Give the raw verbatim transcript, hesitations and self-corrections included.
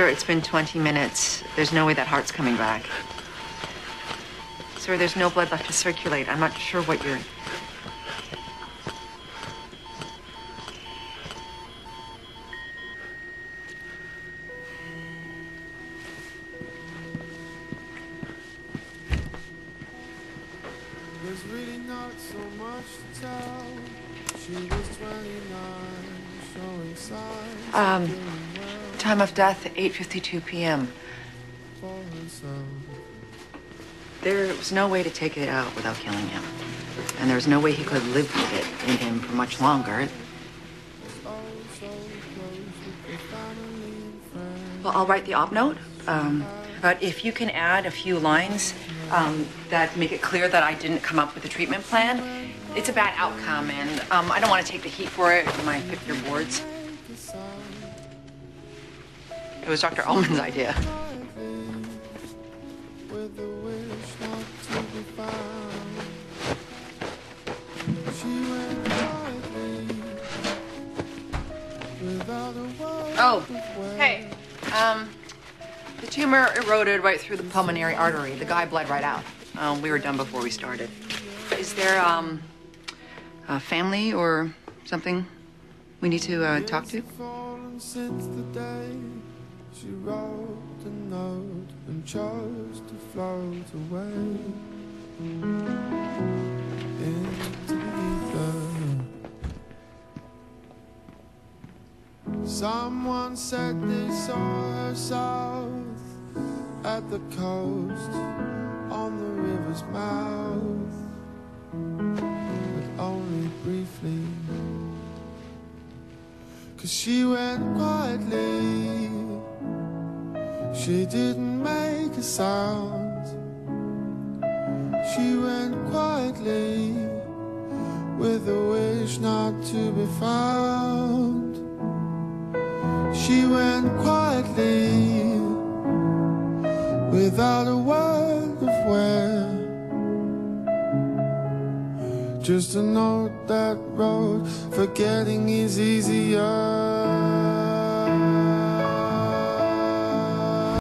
Sir, it's been twenty minutes. There's no way that heart's coming back. Sir, there's no blood left to circulate. I'm not sure what you're... There's really not so much to tell. She was twenty-nine, showing signs. Um, time of death, eight fifty-two p m There was no way to take it out without killing him. And there was no way he could live with it in him for much longer. Well, I'll write the op note. Um, but if you can add a few lines Um, that make it clear that I didn't come up with a treatment plan. It's a bad outcome, and um, I don't want to take the heat for it in my fifth year boards. It was Doctor Altman's idea. Oh, hey, um... the tumor eroded right through the pulmonary artery. The guy bled right out. Um, we were done before we started. Is there um, a family or something we need to uh, talk to? Since the day she wrote the note and chose to float away into the ether. Someone said they saw her soul at the coast, on the river's mouth, but only briefly, 'cause she went quietly. She didn't make a sound. She went quietly, with a wish not to be found. She went quietly, without a word of where, just a note that wrote, forgetting is easier.